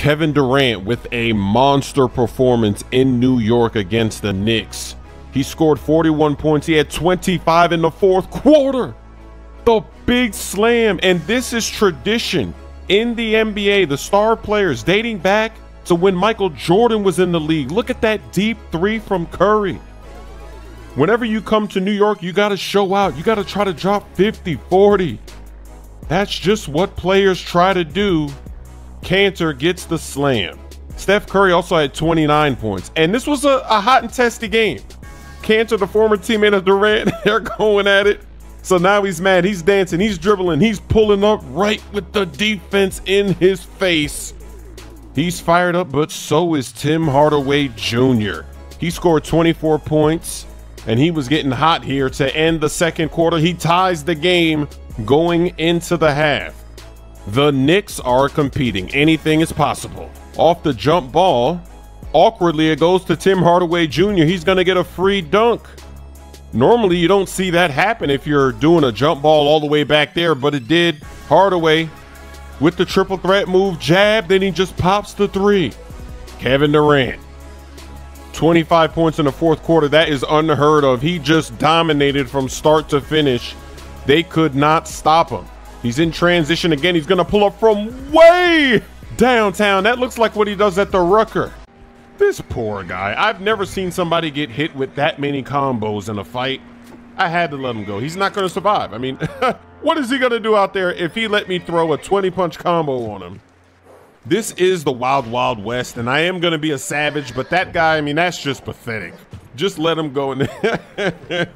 Kevin Durant with a monster performance in New York against the Knicks. He scored 41 points. He had 25 in the fourth quarter. The big slam. And this is tradition in the NBA. The star players dating back to when Michael Jordan was in the league. Look at that deep three from Curry. Whenever you come to New York, you got to show out. You got to try to drop 50, 40. That's just what players try to do. Cantor gets the slam. Steph Curry also had 29 points. And this was a hot and testy game. Cantor, the former teammate of Durant, they're going at it. So now he's mad. He's dancing. He's dribbling. He's pulling up right with the defense in his face. He's fired up, but so is Tim Hardaway Jr. He scored 24 points, and he was getting hot here to end the second quarter. He ties the game going into the half. The Knicks are competing. Anything is possible. Off the jump ball, awkwardly, it goes to Tim Hardaway Jr. He's going to get a free dunk. Normally, you don't see that happen if you're doing a jump ball all the way back there, but it did. Hardaway with the triple threat move, jab, then he just pops the three. Kevin Durant, 25 points in the fourth quarter. That is unheard of. He just dominated from start to finish. They could not stop him. He's in transition again. He's going to pull up from way downtown. That looks like what he does at the Rucker. This poor guy. I've never seen somebody get hit with that many combos in a fight. I had to let him go. He's not going to survive. I mean, what is he going to do out there if he let me throw a 20-punch combo on him? This is the wild, wild west, and I am going to be a savage, but that guy, I mean, that's just pathetic. Just let him go in there.